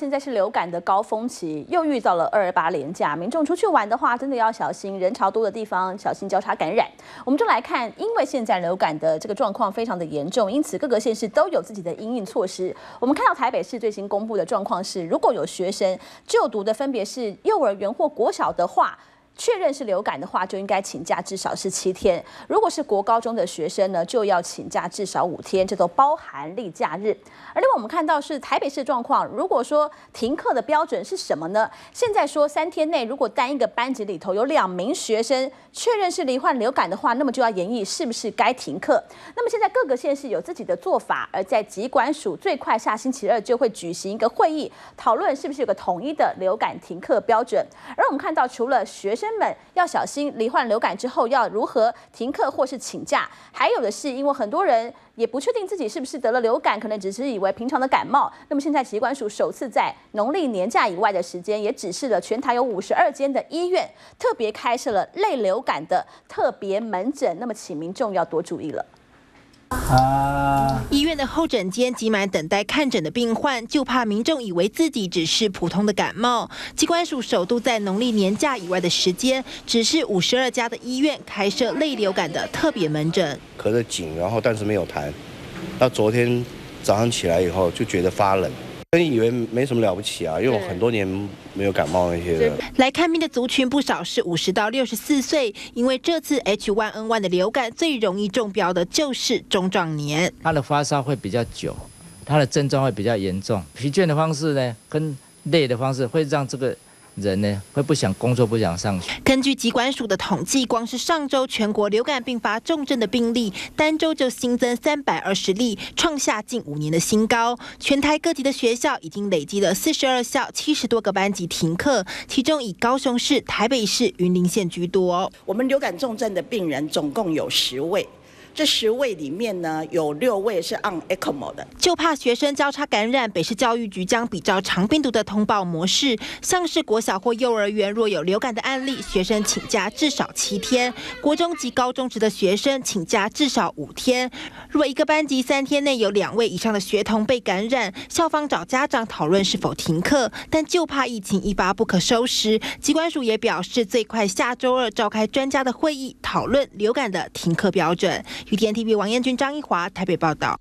现在是流感的高峰期，又遇到了228连假，民众出去玩的话，真的要小心人潮多的地方，小心交叉感染。我们就来看，因为现在流感的这个状况非常的严重，因此各个县市都有自己的因应措施。我们看到台北市最新公布的状况是，如果有学生就读的分别是幼儿园或国小的话， 确认是流感的话，就应该请假至少是7天；如果是国高中的学生呢，就要请假至少5天，这都包含例假日。而另外我们看到是台北市状况，如果说停课的标准是什么呢？现在说3天内，如果单一个班级里头有2名学生确认是罹患流感的话，那么就要研议是不是该停课。那么现在各个县市有自己的做法，而在疾管署最快下星期2就会举行一个会议，讨论是不是有个统一的流感停课标准。而我们看到，除了学生们要小心罹患流感之后要如何停课或是请假，还有的是因为很多人也不确定自己是不是得了流感，可能只是以为平常的感冒。那么现在疾管署首次在农历年假以外的时间，也指示了全台有52间的医院特别开设了类流感的特别门诊，那么请民众要多注意了。 医院的候诊间挤满等待看诊的病患，就怕民众以为自己只是普通的感冒。疾管署首度在农历年假以外的时间，只是52家的医院开设类流感的特别门诊。咳得紧，然后但是没有痰。到昨天早上起来以后，就觉得发冷。 真以为没什么了不起啊，因为我很多年没有感冒那些的。来看病的族群不少是50到64岁，因为这次 H1N1 的流感最容易中标的就是中壮年。他的发烧会比较久，他的症状会比较严重，疲倦的方式呢，跟累的方式会让这个 人呢会不想工作，不想上学。根据疾管署的统计，光是上周全国流感并发重症的病例，单周就新增320例，创下近5年的新高。全台各级的学校已经累积了42校，70多个班级停课，其中以高雄市、台北市、云林县居多。我们流感重症的病人总共有10位。 这10位里面呢，有6位是按 ECOMO 的，就怕学生交叉感染。北市教育局将比照长病毒的通报模式，像是国小或幼儿园若有流感的案例，学生请假至少7天；国中及高中职的学生请假至少5天。如果一个班级3天内有2位以上的学童被感染，校方找家长讨论是否停课，但就怕疫情一发不可收拾。疾管署也表示，最快下周2召开专家的会议，讨论流感的停课标准。 udn TV 王彦君、张一华台北报道。